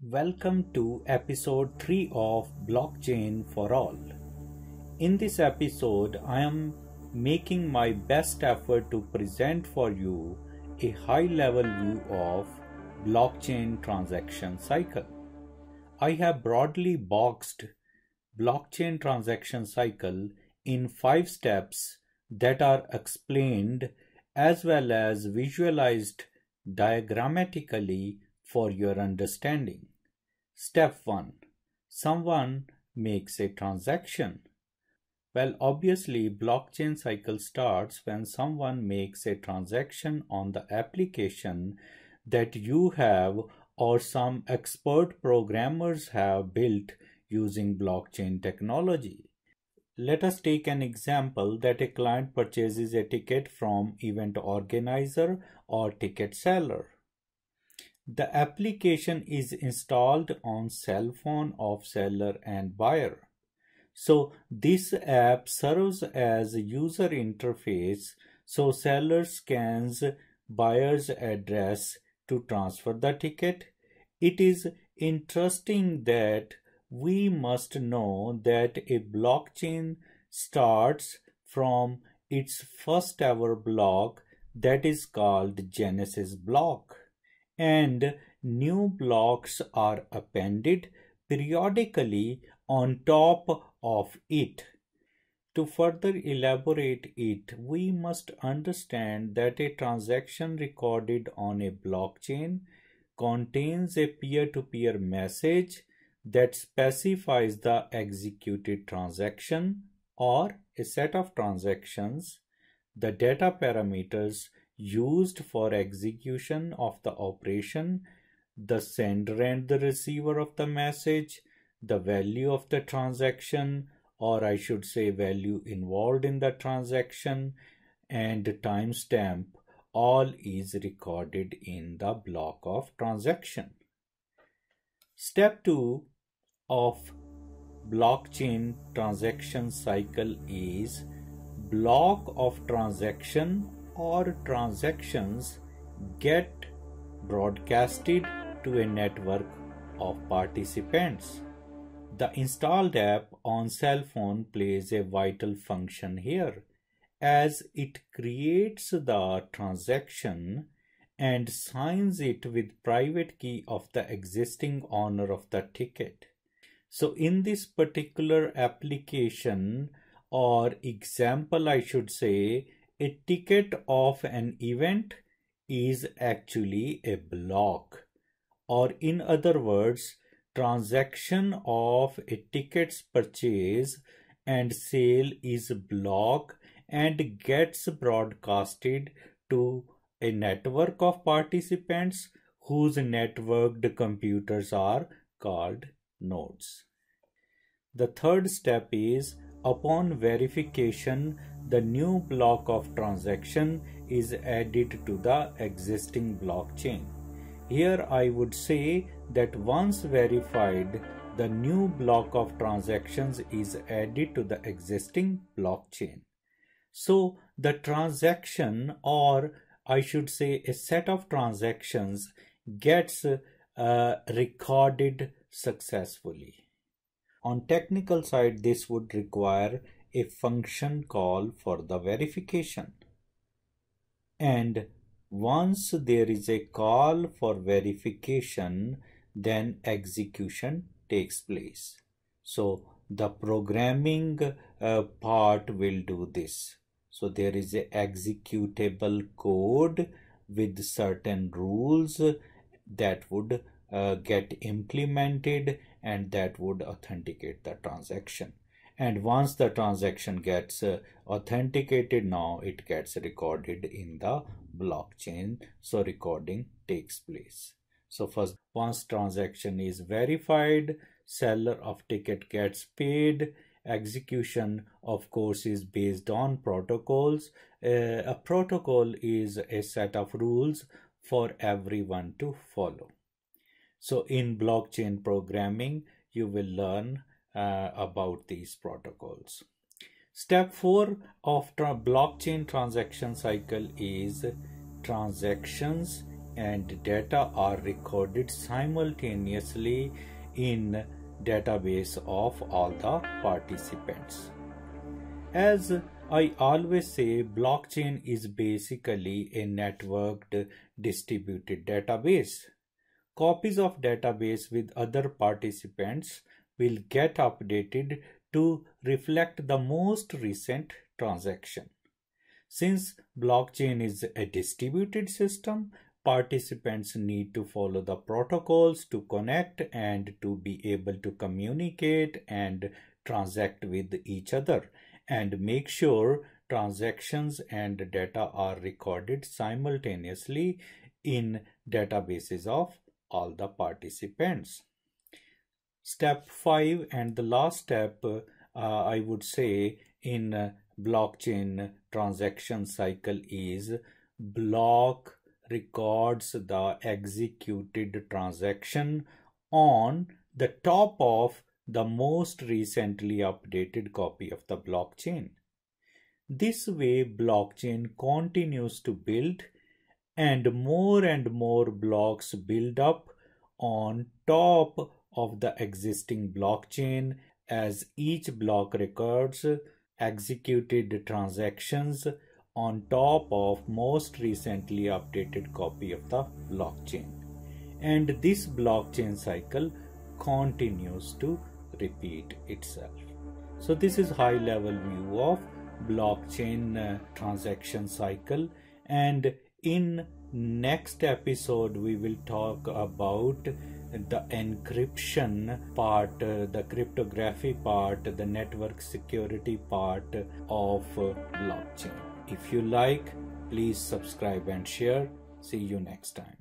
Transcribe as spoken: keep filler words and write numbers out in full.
Welcome to episode three of Blockchain for All. In this episode, I am making my best effort to present for you a high-level view of blockchain transaction cycle. I have broadly boxed blockchain transaction cycle in five steps that are explained as well as visualized diagrammatically for your understanding. Step one. Someone makes a transaction. Well, obviously, blockchain cycle starts when someone makes a transaction on the application that you have or some expert programmers have built using blockchain technology. Let us take an example that a client purchases a ticket from event organizer or ticket seller. The application is installed on cell phone of seller and buyer. So this app serves as a user interface, so seller scans buyer's address to transfer the ticket. It is interesting that we must know that a blockchain starts from its first ever block, that is called Genesis block. And new blocks are appended periodically on top of it. To further elaborate it, we must understand that a transaction recorded on a blockchain contains a peer-to-peer message that specifies the executed transaction or a set of transactions, the data parameters used for execution of the operation, the sender and the receiver of the message, the value of the transaction, or I should say value involved in the transaction, and timestamp. All is recorded in the block of transaction. Step two of blockchain transaction cycle is block of transaction or transactions get broadcasted to a network of participants. The installed app on cell phone plays a vital function here, as it creates the transaction and signs it with private key of the existing owner of the ticket. So in this particular application or example, I should say, a ticket of an event is actually a block, or in other words, transaction of a ticket's purchase and sale is a block and gets broadcasted to a network of participants whose networked computers are called nodes. The third step is upon verification, the new block of transaction is added to the existing blockchain. Here I would say that once verified, the new block of transactions is added to the existing blockchain. So the transaction, or I should say a set of transactions, gets uh, recorded successfully. On technical side, this would require a function call for the verification. And once there is a call for verification, then execution takes place. So the programming uh, part will do this. So there is an executable code with certain rules that would uh, get implemented and that would authenticate the transaction. And once the transaction gets uh, authenticated, now it gets recorded in the blockchain. So recording takes place. So first, once transaction is verified, seller of ticket gets paid. Execution, of course, is based on protocols. Uh, a protocol is a set of rules for everyone to follow. So in blockchain programming, you will learn Uh, about these protocols. Step four of tra- blockchain transaction cycle is transactions and data are recorded simultaneously in database of all the participants. As I always say, blockchain is basically a networked distributed database. Copies of database with other participants will get updated to reflect the most recent transaction. Since blockchain is a distributed system, participants need to follow the protocols to connect and to be able to communicate and transact with each other, and make sure transactions and data are recorded simultaneously in databases of all the participants. Step five and the last step, uh, I would say, in uh, blockchain transaction cycle is block records the executed transaction on the top of the most recently updated copy of the blockchain. This way, blockchain continues to build and more and more blocks build up on top of the existing blockchain as each block records executed transactions on top of most recently updated copy of the blockchain. And this blockchain cycle continues to repeat itself. So this is high level view of blockchain uh, transaction cycle, and in next episode we will talk about the encryption part, uh, the cryptography part, the network security part of uh, blockchain. If you like, please subscribe and share. See you next time.